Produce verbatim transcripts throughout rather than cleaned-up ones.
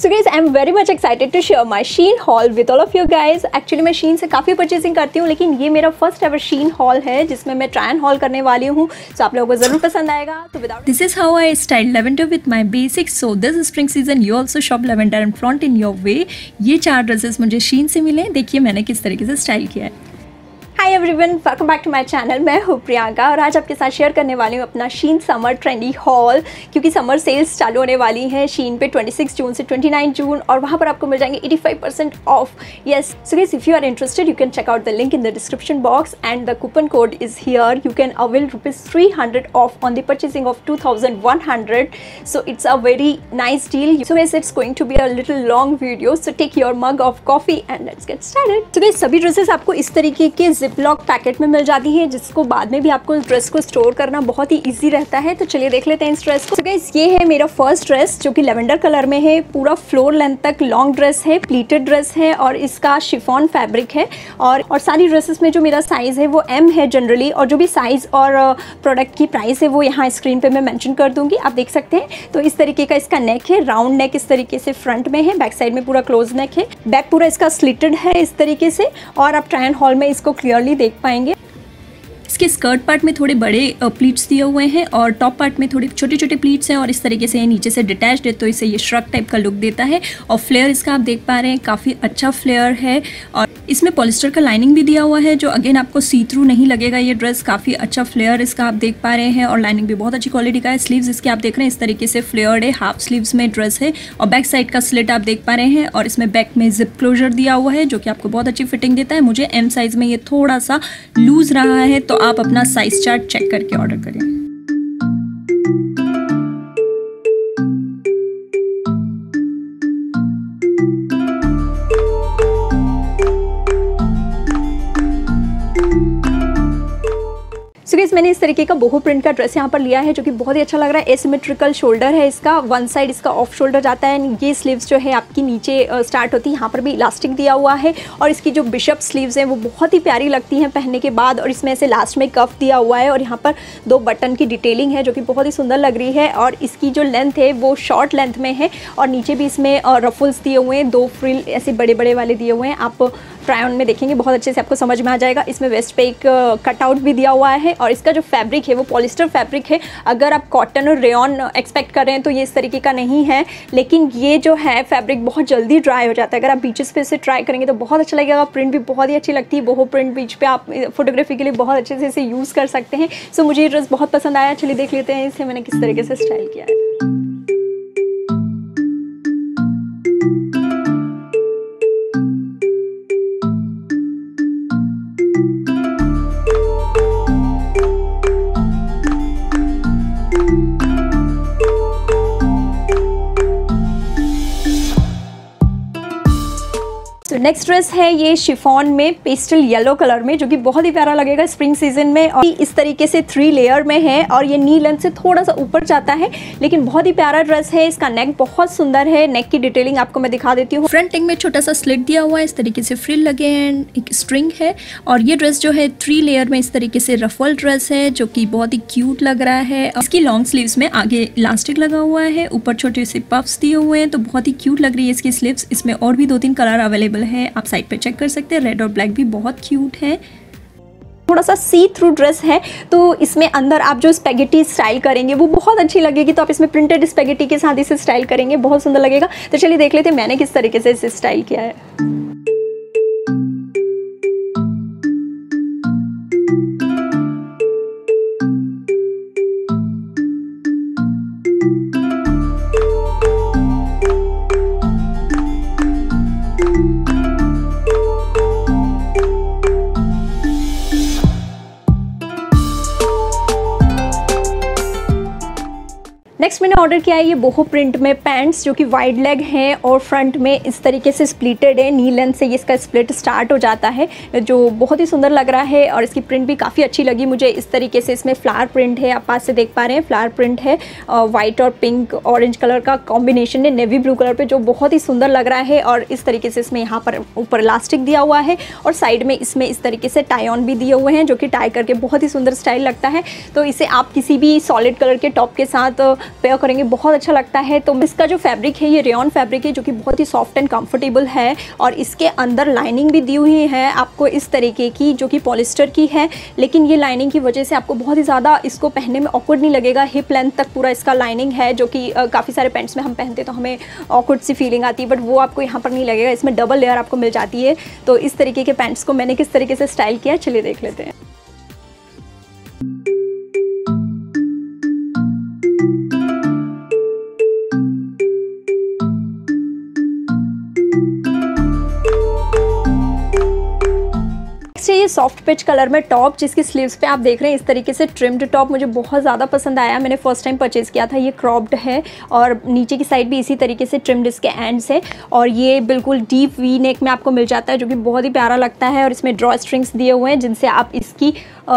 So guys, I'm very much excited to share my Shein haul with all of you guys. Actually मैं Shein से काफ़ी purchasing करती हूँ, लेकिन ये मेरा first ever Shein haul है जिसमें मैं try and haul करने वाली हूँ, तो so आप लोगों को ज़रूर पसंद आएगा। तो without this is how I style lavender with my basics. So this spring season you also shop lavender and flaunt in your way. ये चार ड्रेसेस मुझे Shein से मिले, देखिए मैंने किस तरीके से स्टाइल किया है। Hi everyone, welcome back to my channel. मैं हूँ प्रियंका और आज आपके साथ शेयर करने वाली हूँ अपना Shein समर ट्रेंडी हॉल, क्योंकि समर सेल्स चालू होने वाली हैं Shein पे छब्बीस जून से उनतीस जून और वहाँ पर आपको मिल जाएंगे पचासी percent off. Yes, so guys if you are interested you can check out the link in the description box and the coupon code is here. You can avail rupees three hundred off on the purchasing of two thousand one hundred. So it's a very nice deal. So guys it's going to be a little long video, so take your mug of coffee and let's get started. So guys सभी dresses आपको इस तरीके के ziplock packet में मिल जाती है, जिसको बाद में भी आपको इस ड्रेस को स्टोर करना बहुत ही इजी रहता है। तो चलिए देख लेते हैं इस ड्रेस को। तो गाइस ये है मेरा फर्स्ट ड्रेस जो कि लेवेंडर कलर में है, पूरा फ्लोर लेंथ तक लॉन्ग ड्रेस है, प्लीटेड ड्रेस है और इसका शिफॉन फैब्रिक है। और और सारी ड्रेसेस में जो मेरा साइज़ है वो एम है जनरली, और जो भी साइज़ और प्रोडक्ट की प्राइस है वो यहाँ स्क्रीन पर मैं मैंशन कर दूँगी, आप देख सकते हैं। तो इस तरीके का इसका नेक है, राउंड नेक इस तरीके से फ्रंट में है, बैक साइड में पूरा क्लोज नेक है, बैक पूरा इसका स्लिटेड है इस तरीके से, और आप ट्रायन हॉल में इसको क्लियरली देख पाएंगे। इसके स्कर्ट पार्ट में थोड़े बड़े प्लीट्स दिए हुए हैं और टॉप पार्ट में थोड़े छोटे छोटे प्लीट्स हैं, और इस तरीके से ये नीचे से डिटैच्ड है तो इसे ये श्रग टाइप का लुक देता है। और फ्लेयर इसका आप देख पा रहे हैं, काफ़ी अच्छा फ्लेयर है और इसमें पॉलिस्टर का लाइनिंग भी दिया हुआ है, जो अगेन आपको सी थ्रू नहीं लगेगा। ये ड्रेस काफ़ी अच्छा फ्लेयर इसका आप देख पा रहे हैं और लाइनिंग भी बहुत अच्छी क्वालिटी का है। स्लीव्स इसके आप देख रहे हैं इस तरीके से फ्लेयर्ड है, हाफ स्लीव्स में ड्रेस है और बैक साइड का स्लिट आप देख पा रहे हैं, और इसमें बैक में जिप क्लोजर दिया हुआ है जो कि आपको बहुत अच्छी फिटिंग देता है। मुझे एम साइज़ में ये थोड़ा सा लूज रहा है, तो आप अपना साइज़ चार्ट चेक करके ऑर्डर करें। सो गाइस मैंने इस तरीके का बोहो प्रिंट का ड्रेस यहाँ पर लिया है जो कि बहुत ही अच्छा लग रहा है। एसिमेट्रिकल शोल्डर है इसका, वन साइड इसका ऑफ शोल्डर जाता है, ये स्लीव्स जो है आपकी नीचे स्टार्ट होती है, यहाँ पर भी इलास्टिक दिया हुआ है। और इसकी जो बिशप स्लीव्स हैं वो बहुत ही प्यारी लगती हैं पहनने के बाद, और इसमें ऐसे लास्ट में कफ दिया हुआ है और यहाँ पर दो बटन की डिटेलिंग है जो कि बहुत ही सुंदर लग रही है। और इसकी जो लेंथ है वो शॉर्ट लेंथ में है और नीचे भी इसमें रफल्स दिए हुए हैं, दो फ्रिल ऐसे बड़े बड़े वाले दिए हुए हैं, आप ट्राय ऑन में देखेंगे बहुत अच्छे से आपको समझ में आ जाएगा। इसमें वेस्ट पे एक कटआउट भी दिया हुआ है और इसका जो फैब्रिक है वो पॉलिस्टर फैब्रिक है। अगर आप कॉटन और रेयॉन एक्सपेक्ट कर रहे हैं तो ये इस तरीके का नहीं है, लेकिन ये जो है फैब्रिक बहुत जल्दी ड्राई हो जाता है। अगर आप बीचेस पे इसे ट्राई करेंगे तो बहुत अच्छा लगेगा, प्रिंट भी बहुत ही अच्छी लगती है, बोहो प्रिंट बीच पे आप फोटोग्राफी के लिए बहुत अच्छे से इसे यूज़ कर सकते हैं। सो मुझे ये ड्रेस बहुत पसंद आया। चलिए देख लेते हैं इसे मैंने किस तरीके से स्टाइल किया है। नेक्स्ट ड्रेस है ये शिफॉन में पेस्टल येलो कलर में, जो कि बहुत ही प्यारा लगेगा स्प्रिंग सीजन में। और इस तरीके से थ्री लेयर में है और ये नी लेंथ से थोड़ा सा ऊपर जाता है, लेकिन बहुत ही प्यारा ड्रेस है। इसका नेक बहुत सुंदर है, नेक की डिटेलिंग आपको मैं दिखा देती हूँ। फ्रंट नेक में छोटा सा स्लिट दिया हुआ है, इस तरीके से फ्रिल लगे एंड एक स्ट्रिंग है, और ये ड्रेस जो है थ्री लेयर में इस तरीके से रफल ड्रेस है जो कि बहुत ही क्यूट लग रहा है। इसकी लॉन्ग स्लीव्स में आगे इलास्टिक लगा हुआ है, ऊपर छोटे से पफ्स दिए हुए हैं, तो बहुत ही क्यूट लग रही है इसकी स्लीव्स। इसमें और भी दो तीन कलर अवेलेबल है, आप साइड पे चेक कर सकते हैं। रेड और ब्लैक भी बहुत क्यूट है, थोड़ा सा सी थ्रू ड्रेस है, तो इसमें अंदर आप जो स्पेगेटी स्टाइल करेंगे वो बहुत अच्छी लगेगी। तो आप इसमें प्रिंटेड स्पेगेटी के साथ इसे स्टाइल करेंगे, बहुत सुंदर लगेगा। तो चलिए देख लेते हैं मैंने किस तरीके से इसे स्टाइल किया है। नेक्स्ट मैंने ऑर्डर किया है ये बोहो प्रिंट में पैंट्स, जो कि वाइड लेग हैं और फ्रंट में इस तरीके से स्प्लिटेड है, नी लेंथ से ये इसका स्प्लिट स्टार्ट हो जाता है, जो बहुत ही सुंदर लग रहा है। और इसकी प्रिंट भी काफ़ी अच्छी लगी मुझे, इस तरीके से इसमें फ्लावर प्रिंट है, आप पास से देख पा रहे हैं फ्लावर प्रिंट है, वाइट और पिंक ऑरेंज कलर का कॉम्बिनेशन है नेवी ब्लू कलर पर, जो बहुत ही सुंदर लग रहा है। और इस तरीके से इसमें यहाँ पर ऊपर इलास्टिक दिया हुआ है और साइड में इसमें इस तरीके से टाई ऑन भी दिए हुए हैं, जो कि टाई करके बहुत ही सुंदर स्टाइल लगता है। तो इसे आप किसी भी सॉलिड कलर के टॉप के साथ पेयर करेंगे, बहुत अच्छा लगता है। तो इसका जो फैब्रिक है ये रेयॉन फैब्रिक है जो कि बहुत ही सॉफ्ट एंड कंफर्टेबल है, और इसके अंदर लाइनिंग भी दी हुई है आपको इस तरीके की जो कि पॉलिस्टर की है, लेकिन ये लाइनिंग की वजह से आपको बहुत ही ज़्यादा इसको पहनने में ऑकवर्ड नहीं लगेगा। हिप लेंथ तक पूरा इसका लाइनिंग है जो कि काफ़ी सारे पैंट्स में हम पहनते तो हमें ऑकवर्ड सी फीलिंग आती है, बट वो आपको यहाँ पर नहीं लगेगा, इसमें डबल लेयर आपको मिल जाती है। तो इस तरीके के पैंट्स को मैंने किस तरीके से स्टाइल किया चलिए देख लेते हैं। ये सॉफ्ट पिच कलर में टॉप जिसकी स्लीव्स पे आप देख रहे हैं इस तरीके से ट्रिम्ड टॉप मुझे बहुत ज़्यादा पसंद आया। मैंने फर्स्ट टाइम परचेज़ किया था, ये क्रॉप्ड है और नीचे की साइड भी इसी तरीके से ट्रिम्ड इसके एंड्स है, और ये बिल्कुल डीप वी नेक में आपको मिल जाता है जो कि बहुत ही प्यारा लगता है। और इसमें ड्रॉ स्ट्रिंग्स दिए हुए हैं जिनसे आप इसकी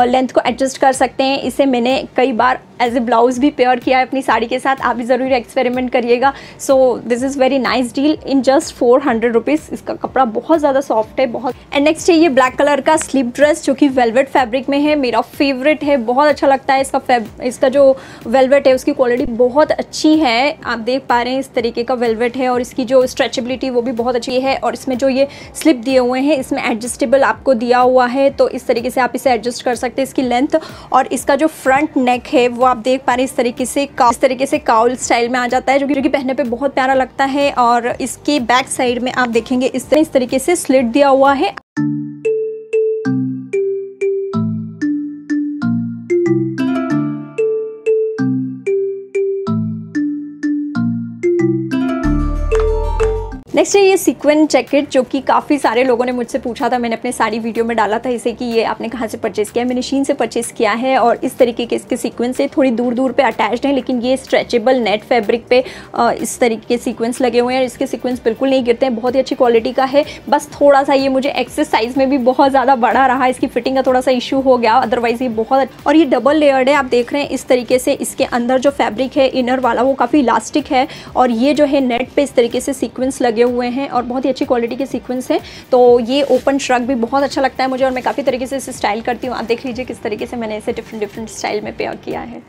लेंथ को एडजस्ट कर सकते हैं। इसे मैंने कई बार एज ए ब्लाउज़ भी पेयर किया है अपनी साड़ी के साथ, आप भी ज़रूर एक्सपेरिमेंट करिएगा। So this is very nice deal in just four hundred rupees. इसका कपड़ा बहुत ज़्यादा सॉफ्ट है बहुत। एंड नेक्स्ट है ये ब्लैक कलर का स्लीप ड्रेस जो कि वेलवेट फैब्रिक में है, मेरा फेवरेट है, बहुत अच्छा लगता है इसका फैब इसका जो वेलवेट है उसकी क्वालिटी बहुत अच्छी है, आप देख पा रहे हैं इस तरीके का वेलवेट है, और इसकी जो स्ट्रेचेबिलिटी वो भी बहुत अच्छी है। और इसमें जो ये स्लिप दिए हुए हैं इसमें एडजस्टेबल आपको दिया हुआ है, तो इस तरीके से आप इसे एडजस्ट कर सकते हैं इसकी लेंथ। और इसका जो फ्रंट नेक है वो आप देख पा रहे हैं इस तरीके से इस तरीके से काउल स्टाइल में आ जाता है जो कि पहनने पर बहुत प्यारा लगता है। और इसके बैक साइड में आप देखेंगे इस तरह इस तरीके से स्लिट दिया हुआ है। नेक्स्ट है ये सीक्वेन जैकेट जो कि काफ़ी सारे लोगों ने मुझसे पूछा था, मैंने अपने साड़ी वीडियो में डाला था इसे कि ये आपने कहाँ से परचेज़ किया है। मैंने शीन से परचेज़ किया है, और इस तरीके के इसके सीक्वेंस से थोड़ी दूर दूर पे अटैच्ड हैं, लेकिन ये स्ट्रेचेबल नेट फैब्रिक पे इस तरीके के सीक्वेंस लगे हुए हैं, इसके सीक्वेंस बिल्कुल नहीं गिरते हैं, बहुत ही अच्छी क्वालिटी का है। बस थोड़ा सा ये मुझे एक्सेस साइज़ में भी बहुत ज़्यादा बड़ा रहा, इसकी फिटिंग का थोड़ा सा इशू हो गया, अदरवाइज़ ये बहुत। और ये डबल लेयर्ड है आप देख रहे हैं इस तरीके से, इसके अंदर जो फैब्रिक है इनर वाला वो काफ़ी इलास्टिक है, और ये जो है नेट पर इस तरीके से सीक्वेंस लगे हुए हैं और बहुत ही अच्छी क्वालिटी के सीक्वेंस हैं। तो ये ओपन श्रग भी बहुत अच्छा लगता है मुझे, और मैं काफ़ी तरीके से इसे स्टाइल करती हूँ। आप देख लीजिए किस तरीके से मैंने इसे डिफरेंट डिफरेंट स्टाइल में पेयर किया है।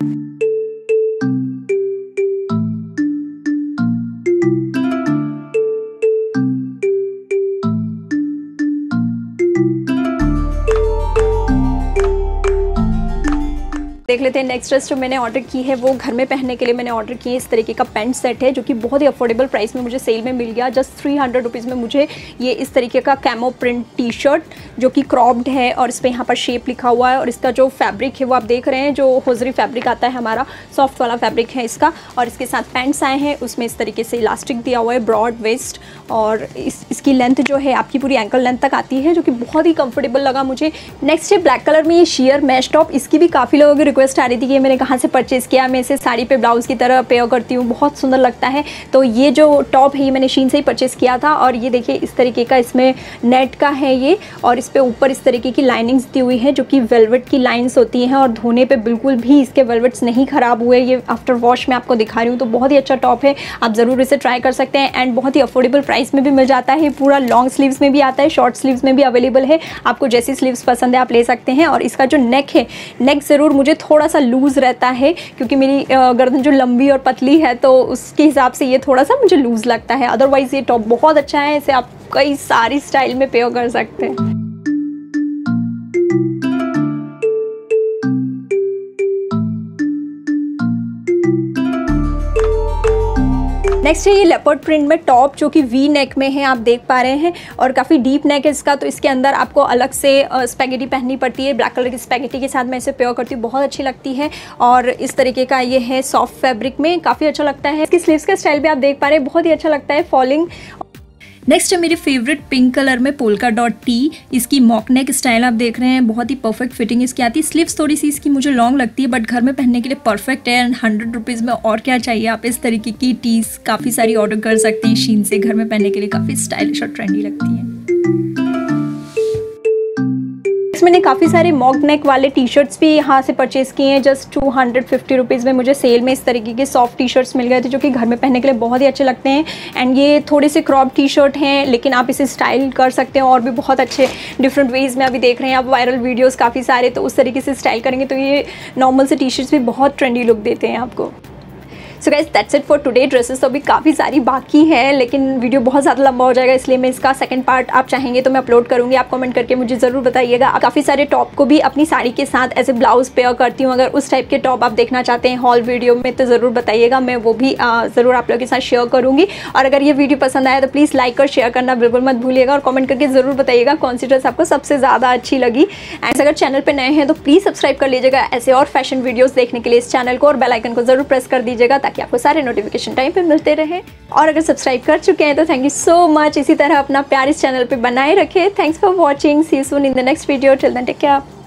देख लेते हैं नेक्स्ट ड्रेस जो मैंने ऑर्डर की है वो घर में पहनने के लिए मैंने ऑर्डर की है। इस तरीके का पैंट सेट है जो कि बहुत ही अफोर्डेबल प्राइस में मुझे सेल में मिल गया, जस्ट थ्री हंड्रेड रुपीज़ में मुझे ये इस तरीके का कैमो प्रिंट टी शर्ट जो कि क्रॉप्ड है और इस पर यहाँ पर शेप लिखा हुआ है, और इसका जो फैब्रिक है वो आप देख रहे हैं जो होजरी फैब्रिक आता है हमारा सॉफ्ट वाला फैब्रिक है इसका। और इसके साथ पैंट्स आए हैं उसमें इस तरीके से इलास्टिक दिया हुआ है, ब्रॉड वेस्ट, और इस इसकी लेंथ जो है आपकी पूरी एंकल लेंथ तक आती है जो कि बहुत ही कंफर्टेबल लगा मुझे। नेक्स्ट है ब्लैक कलर में ये शेयर मैश टॉप, इसकी भी काफ़ी लोगों की रिक्वेस्ट आ रही थी कि मैंने कहाँ से परचेज़ किया। मैं इसे साड़ी पे ब्लाउज़ की तरह पेयर करती हूँ, बहुत सुंदर लगता है। तो ये जो टॉप है ये मैंने शीन से ही परचेज़ किया था, और ये देखिए इस तरीके का इसमें नेट का है ये, और इस पर ऊपर इस तरीके की लाइनिंग्स दी हुई है जो कि वेलवेट की लाइंस होती हैं, और धोने पर बिल्कुल भी इसके वेलवेट्स नहीं ख़राब हुए, ये आफ्टर वॉश में आपको दिखा रही हूँ। तो बहुत ही अच्छा टॉप है, आप ज़रूर इसे ट्राई कर सकते हैं, एंड बहुत ही अफोर्डेबल प्राइस में भी मिल जाता है। पूरा लॉन्ग स्लीव्स में भी आता है, शॉर्ट स्लीव्स में भी अवेलेबल है, आपको जैसी स्लीव्स पसंद है आप ले सकते हैं। और इसका जो नेक है नेक ज़रूर मुझे थोड़ा सा लूज़ रहता है क्योंकि मेरी गर्दन जो लंबी और पतली है तो उसके हिसाब से ये थोड़ा सा मुझे लूज़ लगता है, अदरवाइज़ ये टॉप बहुत अच्छा है, इसे आप कई सारी स्टाइल में पेयर कर सकते हैं। नेक्स्ट है ये लेपर्ड प्रिंट में टॉप जो कि वी नेक में है आप देख पा रहे हैं, और काफ़ी डीप नेक है इसका, तो इसके अंदर आपको अलग से स्पैगेटी पहननी पड़ती है। ब्लैक कलर की स्पैगेटी के साथ मैं इसे पेयर करती हूँ, बहुत अच्छी लगती है। और इस तरीके का ये है सॉफ्ट फैब्रिक में, काफ़ी अच्छा लगता है। इसकी स्लीव्स का स्टाइल भी आप देख पा रहे हैं, बहुत ही अच्छा लगता है, फॉलिंग। नेक्स्ट है मेरी फेवरेट पिंक कलर में पोल्का डॉट टी, इसकी मॉक नेक स्टाइल आप देख रहे हैं, बहुत ही परफेक्ट फिटिंग इसकी आती है। स्लीव्स थोड़ी सी इसकी मुझे लॉन्ग लगती है बट घर में पहनने के लिए परफेक्ट है, एंड हंड्रेड रुपीज़ में और क्या चाहिए। आप इस तरीके की टीज काफ़ी सारी ऑर्डर कर सकते हैं शीन से, घर में पहनने के लिए काफ़ी स्टाइलिश और ट्रेंडी लगती है। मैंने काफ़ी सारे मॉक नेक वाले टी शर्ट्स भी यहाँ से परचेज़ किए हैं, just two hundred fifty rupees में मुझे सेल में इस तरीके के सॉफ्ट टी शर्ट्स मिल गए थे जो कि घर में पहनने के लिए बहुत ही अच्छे लगते हैं। एंड ये थोड़े से क्रॉप टी शर्ट हैं, लेकिन आप इसे स्टाइल कर सकते हैं और भी बहुत अच्छे डिफरेंट वेज में अभी देख रहे हैं आप वायरल वीडियोज़ काफ़ी सारे, तो उस तरीके से स्टाइल करेंगे तो ये नॉर्मल से टी शर्ट्स भी बहुत ट्रेंडी लुक देते हैं आपको। So guys that's it for today. Dresses तो अभी काफ़ी सारी बाकी है, लेकिन वीडियो बहुत ज़्यादा लंबा हो जाएगा, इसलिए मैं इसका सेकंड पार्ट आप चाहेंगे तो मैं अपलोड करूँगी। आप कमेंट करके मुझे ज़रूर बताइएगा। आप काफ़ी सारे टॉप को भी अपनी साड़ी के साथ एज ए ब्लाउज पेयर करती हूँ, अगर उस टाइप के टॉप आप देखना चाहते हैं हॉल वीडियो में तो ज़रूर बताइएगा, मैं वो भी ज़रूर आप लोगों के साथ शेयर करूँगी। और अगर ये वीडियो पसंद आया तो प्लीज़ लाइक और शेयर करना बिल्कुल मत भूलिएगा, और कमेंट करके ज़रूर बताइएगा कौन सी ड्रेस आपको सबसे ज़्यादा अच्छी लगी। एंड अगर चैनल पर नए हैं तो प्लीज़ सब्सक्राइब कर लीजिएगा ऐसे और फैशन वीडियोस देखने के लिए इस चैनल को, और बेल आइकन को ज़रूर प्रेस कर दीजिएगा ताकि आपको सारे नोटिफिकेशन टाइम पे मिलते रहे। और अगर सब्सक्राइब कर चुके हैं तो थैंक यू सो मच। इसी तरह अपना प्यार इस चैनल पे बनाए रखें। Thanks for watching, see you soon in the next video. Till then take care.